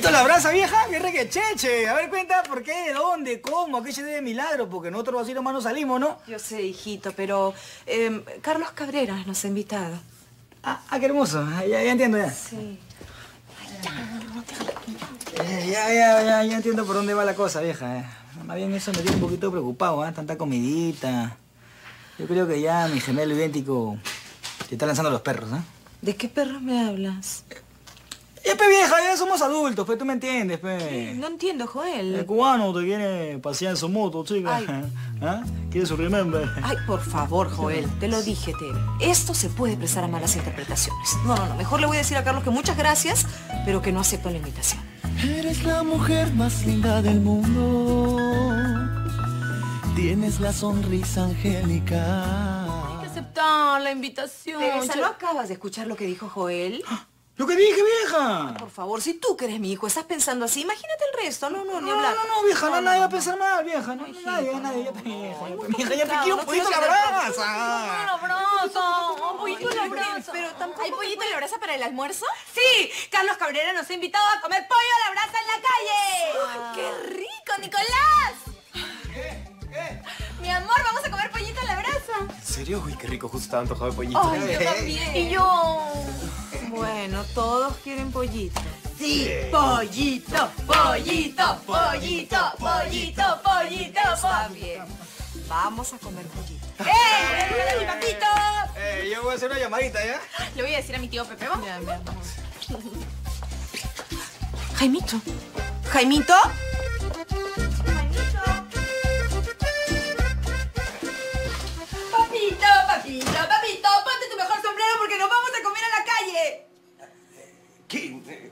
¿Esto la brasa vieja? ¡Qué requecheche! A ver, cuenta por qué, dónde, cómo, qué se debe milagro, porque nosotros así nomás no salimos, ¿no? Yo sé, hijito, pero Carlos Cabrera nos ha invitado. Ah, qué hermoso. Ya entiendo, ya. Sí. Ay, ya entiendo por dónde va la cosa, vieja. Más bien eso me tiene un poquito preocupado, tanta comidita. Yo creo que ya mi gemelo idéntico te está lanzando los perros, ¿De qué perros me hablas? Pe vieja, ya somos adultos, pe, tú me entiendes, pe. No entiendo, Joel. El cubano te quiere pasear en su moto, chica. Ay. ¿Ah? Quiere su remember. Ay, por favor, Joel, te lo dije, Tere. Esto se puede prestar a malas interpretaciones. No, mejor le voy a decir a Carlos que muchas gracias, pero que no acepto la invitación. Eres la mujer más linda del mundo. Tienes la sonrisa angélica. Hay que aceptar la invitación. Teresa, ¿no acabas de escuchar lo que dijo Joel? ¡Lo que dije, vieja! Por favor, si tú que eres mi hijo estás pensando así, imagínate el resto. No, ni hablar. No, vieja, nadie va a pensar mal, vieja. No, nadie. Vieja, ya te quiero un poquito la brasa. ¡Un abrazo! ¡Un pollito la brasa! ¿Hay pollito a la brasa para el almuerzo? ¡Sí! Carlos Cabrera nos ha invitado a comer pollo a la brasa en la calle. ¡Qué rico, Nicolás! ¿Qué? Mi amor, vamos a comer pollito a la brasa. ¿En serio? Uy, qué rico, justo estaba antojado de pollito. ¡Ay, yo también! Y yo... Bueno, todos quieren pollito. Sí, pollito, pollito, pollito, pollito, pollito. Está bien. Vamos a comer pollito. ¡Ey! ¡Mi papito! Yo voy a hacer una llamadita, ¿ya? Le voy a decir a mi tío Pepe, ¿vamos? Ya, mi amor. Jaimito. ¿Jaimito? Papito, papito, papito, ponte tu mejor sombrero porque nos vamos a comer a la calle. ¿Qué?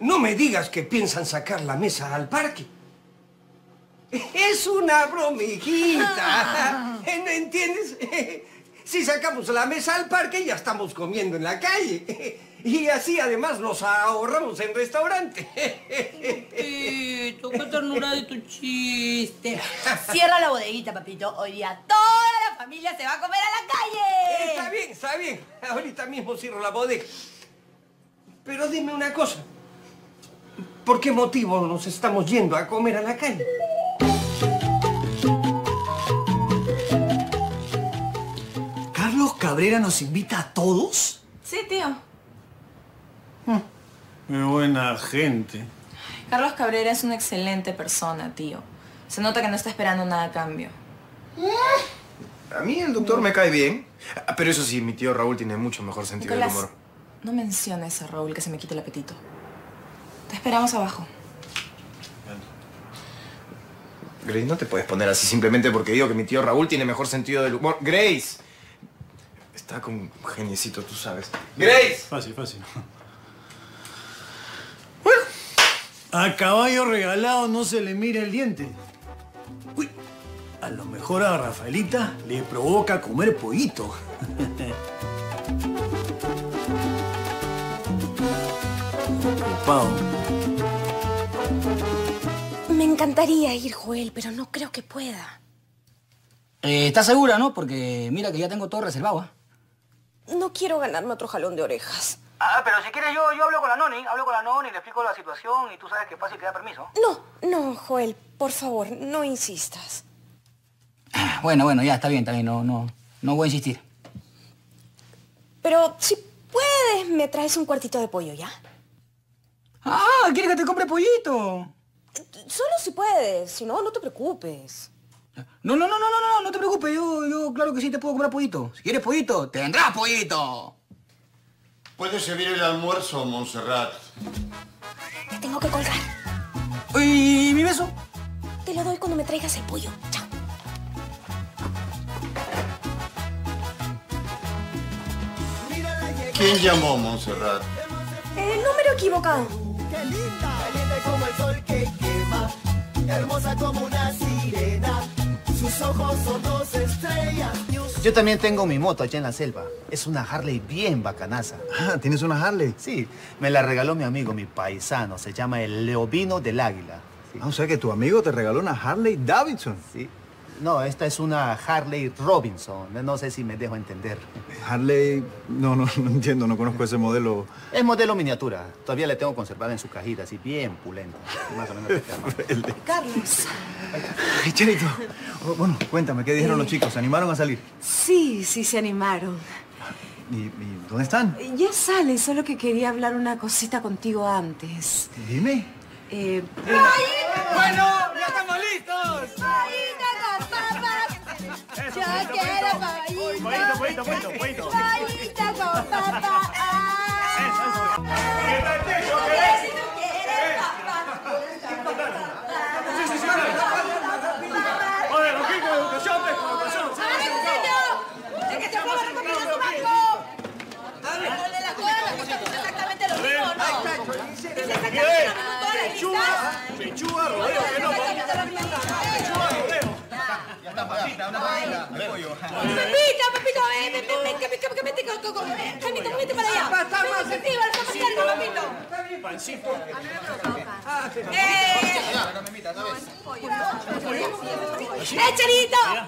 No me digas que piensan sacar la mesa al parque. Es una bromijita. ¿No entiendes? Si sacamos la mesa al parque ya estamos comiendo en la calle. Y así además nos ahorramos en restaurante. Papito, qué ternura de tu chiste. Cierra la bodeguita, papito. Hoy día toda la familia se va a comer a la calle. Está bien, está bien. Ahorita mismo cierro la bodega. Pero dime una cosa. ¿Por qué motivo nos estamos yendo a comer a la calle? ¿Carlos Cabrera nos invita a todos? Sí, tío. Muy buena gente. Carlos Cabrera es una excelente persona, tío. Se nota que no está esperando nada a cambio. A mí el doctor me cae bien. Pero eso sí, mi tío Raúl tiene mucho mejor sentido del humor. No menciones a Raúl, que se me quite el apetito. Te esperamos abajo. Grace, no te puedes poner así simplemente porque digo que mi tío Raúl tiene mejor sentido del humor. ¡Grace! Está con un geniecito, tú sabes. ¡Grace! Fácil, fácil. A caballo regalado no se le mira el diente. Uy, a lo mejor a Rafaelita le provoca comer pollito. Preocupado. Me encantaría ir, Joel, pero no creo que pueda. ¿Estás segura, no? Porque mira que ya tengo todo reservado, No quiero ganarme otro jalón de orejas. Pero si quieres yo hablo con la Noni, le explico la situación y tú sabes que pasa y te da permiso. No, Joel, por favor, no insistas. Bueno, ya, está bien, no voy a insistir. Pero si puedes, me traes un cuartito de pollo, ¿ya? ¿Quieres que te compre pollito? Solo si puedes, si no, no te preocupes. No te preocupes, yo claro que sí te puedo comprar pollito. Si quieres pollito, tendrás pollito. ¿Puedes servir el almuerzo, Montserrat? Te tengo que colgar. ¿Y mi beso? Te lo doy cuando me traigas el pollo. Chao. ¿Quién llamó, Montserrat? El número equivocado. ¡Qué linda! Caliente como el sol que quema. Hermosa como una sirena. Sus ojos son dos estrellas. Yo también tengo mi moto allá en la selva. Es una Harley bien bacanaza. ¿Tienes una Harley? Sí, me la regaló mi amigo, mi paisano. Se llama el Leovino del Águila. Sí. O sea que tu amigo te regaló una Harley Davidson. Sí, No, esta es una Harley Robinson. No sé si me dejo entender. Harley... No entiendo, no conozco ese modelo. Es modelo miniatura. Todavía la tengo conservada en su cajita, así bien pulenta. Más o menos. Carlos. Ay, Charito. Bueno, cuéntame, ¿qué dijeron los chicos? ¿Se animaron a salir? Sí, sí se animaron. ¿Y dónde están? Ya sale, solo que quería hablar una cosita contigo antes. Dime. Bueno, ya estamos listos. Yo quiero pollito. Pollito. Pollito con papá. Eso. Si no quieres papá. Sí. Oye, los chicos de educación, ¡es que te puedo recomendar tu banco! ¡Ponle la cuerda! ¡Es exactamente lo mismo, no! ¡Es exactamente lo mismo! ¡Pechuga, rodeo! Papita, una papita. Papito, vete Jaimito, vete para allá. Pancito. Charito.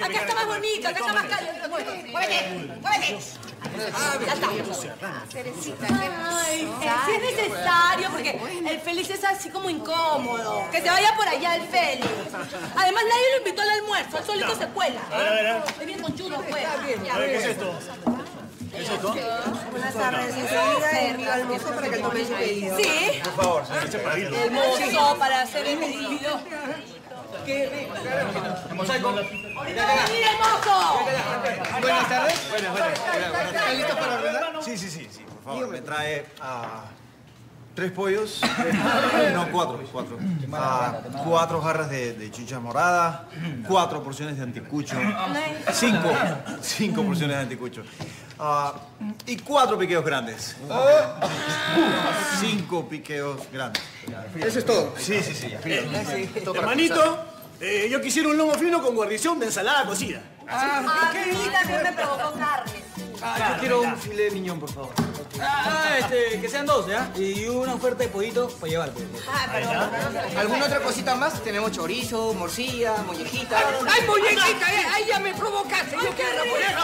Acá está más bonito, acá está más cálido. Muévete. Teresita, si es necesario, porque el Félix es así como incómodo. Que se vaya por allá el Félix. Además, nadie lo invitó al almuerzo. Él solito se cuela. A ver. Estoy bien conchudo, pues. A ver, ¿qué es esto? Buenas tardes. ¿El mozo para que tome su pedido? Sí. Por favor, el mozo para hacer el pedido. ¡Qué rico! ¡El mosaico! ¡Mira, mozo! Buenas tardes. Buenas. ¿Están listos para ordenar? Sí. Por favor, me trae a... 3 pollos. No, 4. 4 jarras de chicha morada, 4 porciones de anticucho, 5 porciones de anticucho y 4 piqueos grandes. 5 piqueos grandes. Eso es todo. Sí. Hermanito, yo quisiera un lomo fino con guarnición de ensalada cocida. Ah, y también me provocó carne. Yo quiero un filé de miñón, por favor. Que sean 2, ¿ya? Y una oferta de pollito para llevarte. Pero ¿alguna otra cosita más? Tenemos chorizo, morcilla, mollejita. ¡Ay, mollejita! ¡Ay, ya me provocaste! ¡Yo quiero molleja!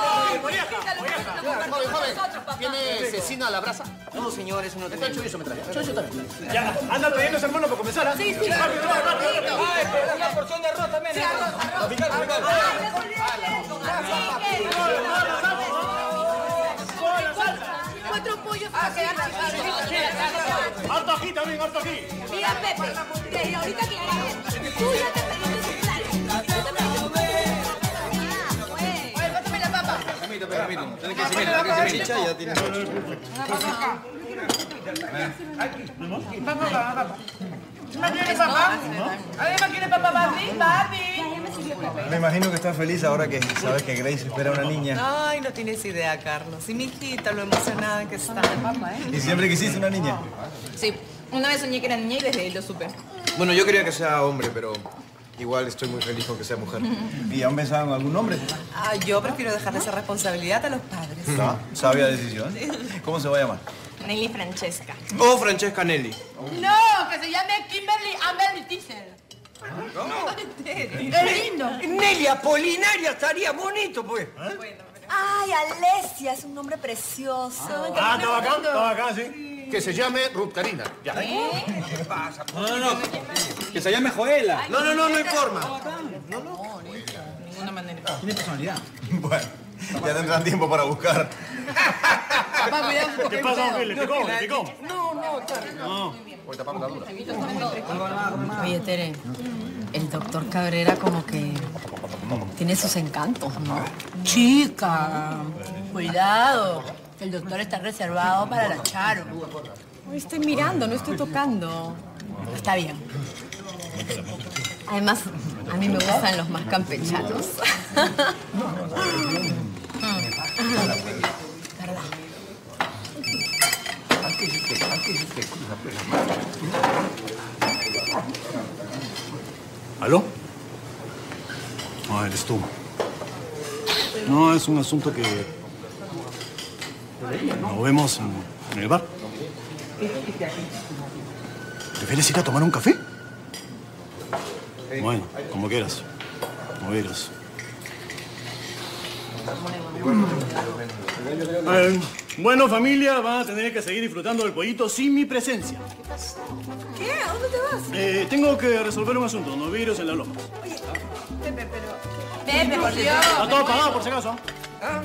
¡Joven! ¿Tiene cecina a la brasa? No, señores, uno tengo. Chorizo me trae. Chorizo también. Ya, anda trayendo ese hermano para comenzar, ¿ah? Sí. ¡Ay, pero una porción de arroz también! ¡Harto aquí también, harto aquí! Mira, Pepe, desde ahorita que tú ya te pediste su plato. Oye, pásame la papa. Permítame. Tenés que decirme. Ya tienes. Papa. ¿Más quiere papá? ¿Alguien quiere papá, papi? Me imagino que está feliz ahora que sabes que Grace espera a una niña. Ay, no tienes idea, Carlos. Y mi hijita, lo emocionada que está. ¿Y siempre quisiste una niña? Sí, una vez soñé que era niña y desde ahí lo supe. Bueno, yo quería que sea hombre, pero igual estoy muy feliz con que sea mujer. ¿Y han besado en algún hombre? Yo prefiero dejarle esa responsabilidad a los padres. No, sabia decisión. ¿Cómo se va a llamar? Nelly Francesca. ¡Oh, Francesca Nelly! No, que se llame Kimberly Amberley Tisdell. ¿Cómo? Lindo. Nelly Apolinaria estaría bonito, pues. Bueno, pero... Ay, Alessia es un nombre precioso. Estaba acá, sí. Que se llame Karina. Ya. ¿Qué pasa? No. Que se llame Joela. Ay, no hay forma. No. De ninguna manera. Tiene personalidad. Bueno. Ya tendrán tiempo para buscar. Papá, cuidado. ¿Qué pasa, Feli? ¿Picó? No, Charo. No. Hoy tapamos la dura. Oye, Tere, el doctor Cabrera como que tiene sus encantos, ¿no? Chica, cuidado. El doctor está reservado para la Charo. Estoy mirando, no estoy tocando. Está bien. Además, a mí me gustan los más campechanos. ¿Verdad? ¿Aló? Eres tú. No, es un asunto que... Nos vemos en el bar. ¿Prefieres ir a tomar un café? Bueno, como quieras. Como quieras. Bueno, familia, van a tener que seguir disfrutando del pollito sin mi presencia. ¿Qué pasó? ¿Qué? ¿A dónde te vas? Tengo que resolver un asunto, unos vidrios en las lomas. Oye, Pepe, pero... Pepe, por Dios. Está todo apagado, por si acaso. ¿Ah?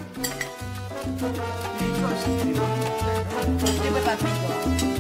Pepe, papito.